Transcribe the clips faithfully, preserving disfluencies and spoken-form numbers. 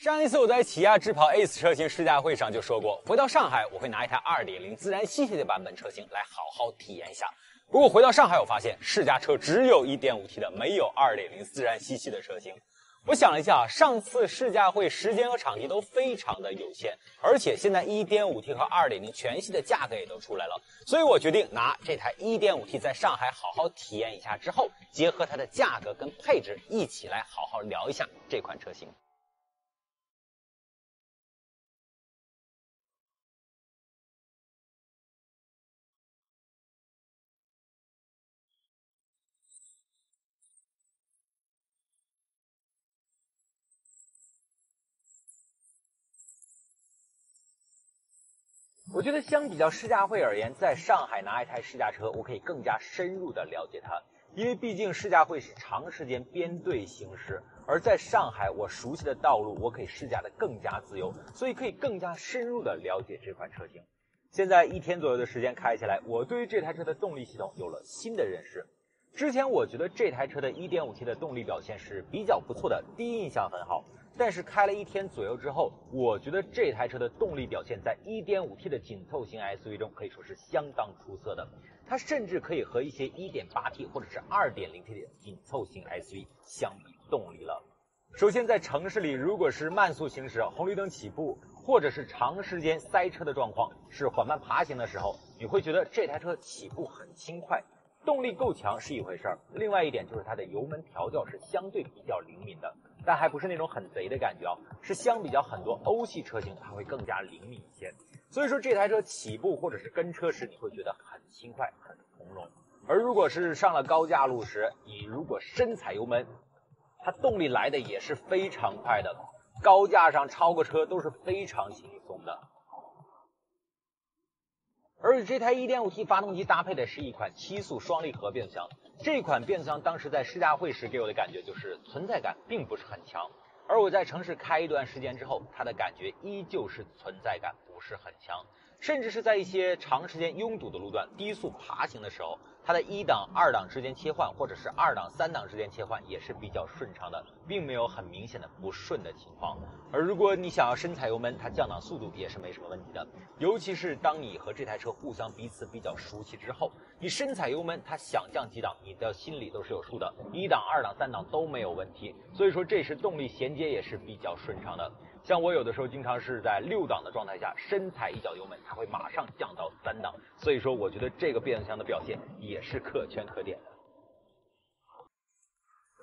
上一次我在起亚智跑 A C E 车型试驾会上就说过，回到上海我会拿一台 二点零 自然吸气的版本车型来好好体验一下。不过回到上海，我发现试驾车只有 一点五T 的，没有 二点零 自然吸气的车型。我想了一下，上次试驾会时间和场地都非常的有限，而且现在 一点五T 和 二点零 全系的价格也都出来了，所以我决定拿这台 一点五T 在上海好好体验一下，之后结合它的价格跟配置一起来好好聊一下这款车型。 我觉得相比较试驾会而言，在上海拿一台试驾车，我可以更加深入的了解它，因为毕竟试驾会是长时间编队行驶，而在上海我熟悉的道路，我可以试驾的更加自由，所以可以更加深入的了解这款车型。现在一天左右的时间开下来，我对于这台车的动力系统有了新的认识。之前我觉得这台车的 一点五T 的动力表现是比较不错的，第一印象很好。 但是开了一天左右之后，我觉得这台车的动力表现在 一点五T 的紧凑型 S U V 中可以说是相当出色的，它甚至可以和一些 一点八T 或者是 二点零T 的紧凑型 S U V 相比动力了。首先在城市里，如果是慢速行驶、红绿灯起步，或者是长时间塞车的状况，是缓慢爬行的时候，你会觉得这台车起步很轻快，动力够强是一回事儿，另外一点就是它的油门调教是相对比较灵敏的。 但还不是那种很贼的感觉啊，是相比较很多欧系车型，它会更加灵敏一些。所以说这台车起步或者是跟车时，你会觉得很轻快、很从容。而如果是上了高架路时，你如果深踩油门，它动力来的也是非常快的，高架上超过车都是非常轻松的。而且这台 一点五T 发动机搭配的是一款七速双离合变速箱。 这款变速箱当时在试驾会时给我的感觉就是存在感并不是很强，而我在城市开一段时间之后，它的感觉依旧是存在感不是很强，甚至是在一些长时间拥堵的路段、低速爬行的时候，它的一档、二档之间切换，或者是二档、三档之间切换也是比较顺畅的，并没有很明显的不顺的情况。而如果你想要深踩油门，它降档速度也是没什么问题的，尤其是当你和这台车互相彼此比较熟悉之后。 你深踩油门，它想降几档，你的心里都是有数的，一档、二档、三档都没有问题。所以说，这时动力衔接也是比较顺畅的。像我有的时候经常是在六档的状态下，深踩一脚油门，它会马上降到三档。所以说，我觉得这个变速箱的表现也是可圈可点的。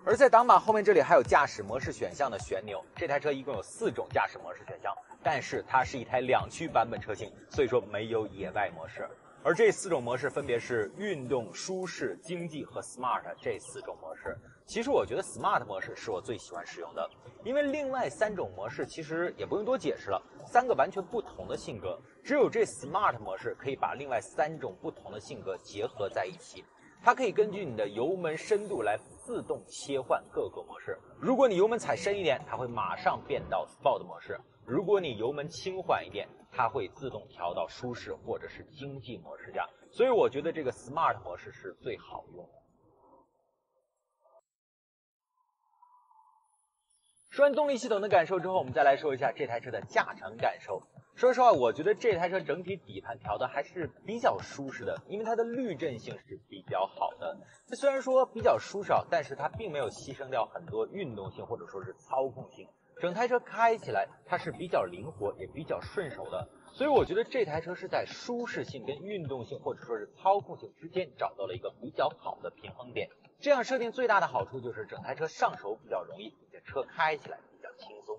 而在挡把后面这里还有驾驶模式选项的旋钮，这台车一共有四种驾驶模式选项，但是它是一台两驱版本车型，所以说没有野外模式。 而这四种模式分别是运动、舒适、经济和 smart 这四种模式。其实我觉得 smart 模式是我最喜欢使用的，因为另外三种模式其实也不用多解释了，三个完全不同的性格，只有这 smart 模式可以把另外三种不同的性格结合在一起。它可以根据你的油门深度来自动切换各个模式。如果你油门踩深一点，它会马上变到 sport 模式；如果你油门轻缓一点， 它会自动调到舒适或者是经济模式下，所以我觉得这个 smart 模式是最好用的。说完动力系统的感受之后，我们再来说一下这台车的驾乘感受。说实话，我觉得这台车整体底盘调的还是比较舒适的，因为它的滤震性是比较好的。它虽然说比较舒适啊，但是它并没有牺牲掉很多运动性或者说是操控性。 整台车开起来，它是比较灵活，也比较顺手的，所以我觉得这台车是在舒适性跟运动性或者说是操控性之间找到了一个比较好的平衡点。这样设定最大的好处就是整台车上手比较容易，而且车开起来比较轻松。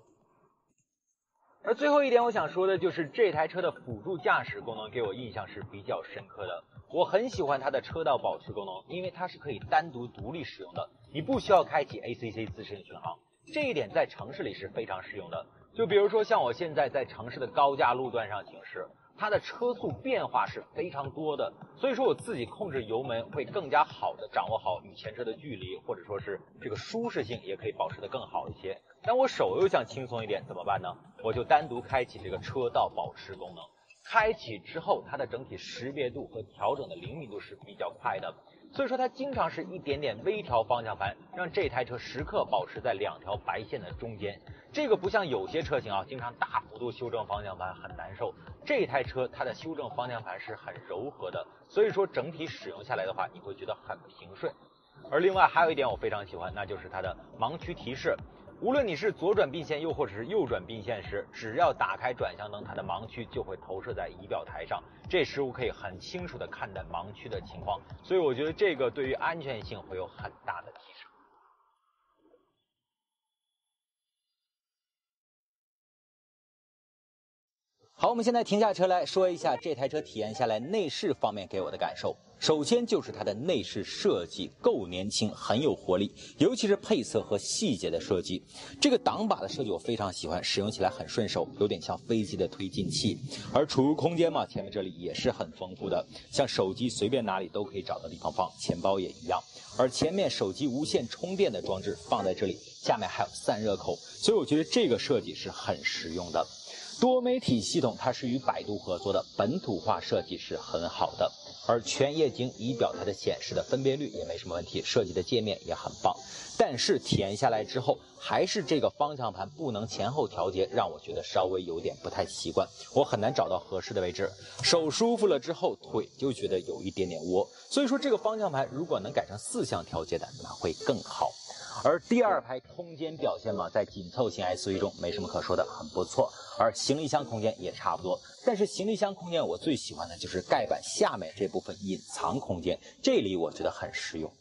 而最后一点我想说的就是这台车的辅助驾驶功能给我印象是比较深刻的，我很喜欢它的车道保持功能，因为它是可以单独独立使用的，你不需要开启 A C C 自适应巡航。 这一点在城市里是非常适用的。就比如说像我现在在城市的高架路段上行驶，它的车速变化是非常多的，所以说我自己控制油门会更加好的掌握好与前车的距离，或者说是这个舒适性也可以保持得更好一些。但我手又想轻松一点，怎么办呢？我就单独开启这个车道保持功能。开启之后，它的整体识别度和调整的灵敏度是比较快的。所以说它经常是一点点微调方向盘，让这台车时刻保持在两条白线的中间。这个不像有些车型啊，经常大幅度修正方向盘很难受。这台车它的修正方向盘是很柔和的，所以说整体使用下来的话，你会觉得很平顺。而另外还有一点我非常喜欢，那就是它的盲区提示。无论你是左转并线，又或者是右转并线时，只要打开转向灯，它的盲区就会投射在仪表台上，这时我可以很清楚的看到盲区的情况，所以我觉得这个对于安全性会有很大的提升。好，我们现在停下车来说一下这台车体验下来内饰方面给我的感受。首先就是它的内饰设计够年轻，很有活力，尤其是配色和细节的设计。这个挡把的设计我非常喜欢，使用起来很顺手，有点像飞机的推进器。而储物空间嘛，前面这里也是很丰富的，像手机随便哪里都可以找到地方放，钱包也一样。而前面手机无线充电的装置放在这里，下面还有散热口，所以我觉得这个设计是很实用的。多媒体系统它是与百度合作的，本土化设计是很好的。而全液晶仪表台的显示的分辨率也没什么问题，设计的界面也很棒。但是体验下来之后，还是这个方向盘不能前后调节，让我觉得稍微有点不太习惯，我很难找到合适的位置。手舒服了之后，腿就觉得有一点点窝。所以说这个方向盘如果能改成四项调节的，那会更好。而第二排空间表现嘛，在紧凑型 S U V 中没什么可说的，很不错。而行李箱空间也差不多，但是行李箱空间我最喜欢的就是盖板下面这部分隐藏空间，这里我觉得很实用。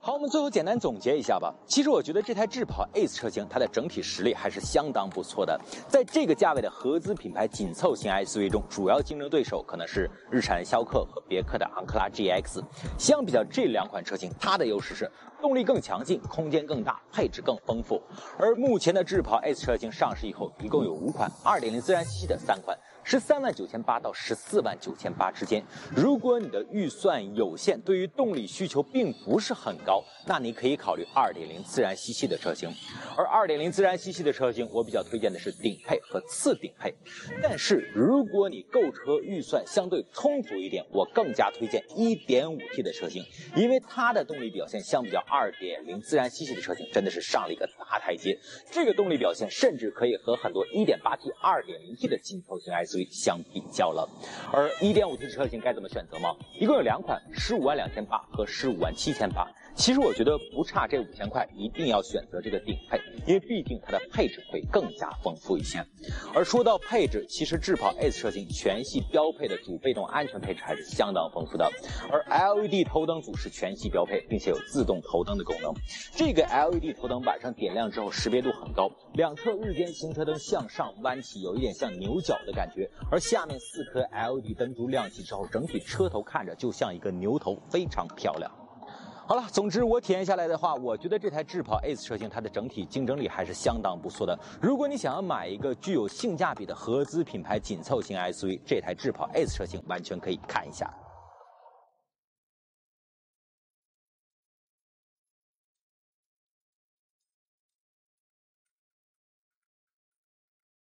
好，我们最后简单总结一下吧。其实我觉得这台智跑 A C E 车型，它的整体实力还是相当不错的。在这个价位的合资品牌紧凑型 S U V 中，主要竞争对手可能是日产逍客和别克的昂克拉 G X。相比较这两款车型，它的优势是动力更强劲，空间更大，配置更丰富。而目前的智跑 A C E 车型上市以后，一共有五款 二点零 自然吸气的三款。十三万九千八到十四万九千八之间，如果你的预算有限，对于动力需求并不是很高，那你可以考虑 二点零 自然吸气的车型。而 二点零 自然吸气的车型，我比较推荐的是顶配和次顶配。但是如果你购车预算相对充足一点，我更加推荐 一点五T 的车型，因为它的动力表现相比较 二点零 自然吸气的车型真的是上了一个大台阶。这个动力表现甚至可以和很多 一点八T、二点零T 的紧凑型 S U V相比较了。而 一点五T 的车型该怎么选择吗？一共有两款，十五万两千八和十五万七千八。其实我觉得不差这五千块，一定要选择这个顶配，因为毕竟它的配置会更加丰富一些。而说到配置，其实智跑 A C E 车型全系标配的主被动安全配置还是相当丰富的，而 L E D 头灯组是全系标配，并且有自动头灯的功能。这个 L E D 头灯晚上点亮之后识别度很高，两侧日间行车灯向上弯起，有一点像牛角的感觉。而下面四颗 L E D 灯珠亮起之后，整体车头看着就像一个牛头，非常漂亮。好了，总之我体验下来的话，我觉得这台智跑 A C E 车型它的整体竞争力还是相当不错的。如果你想要买一个具有性价比的合资品牌紧凑型 S U V， 这台智跑 A C E 车型完全可以看一下。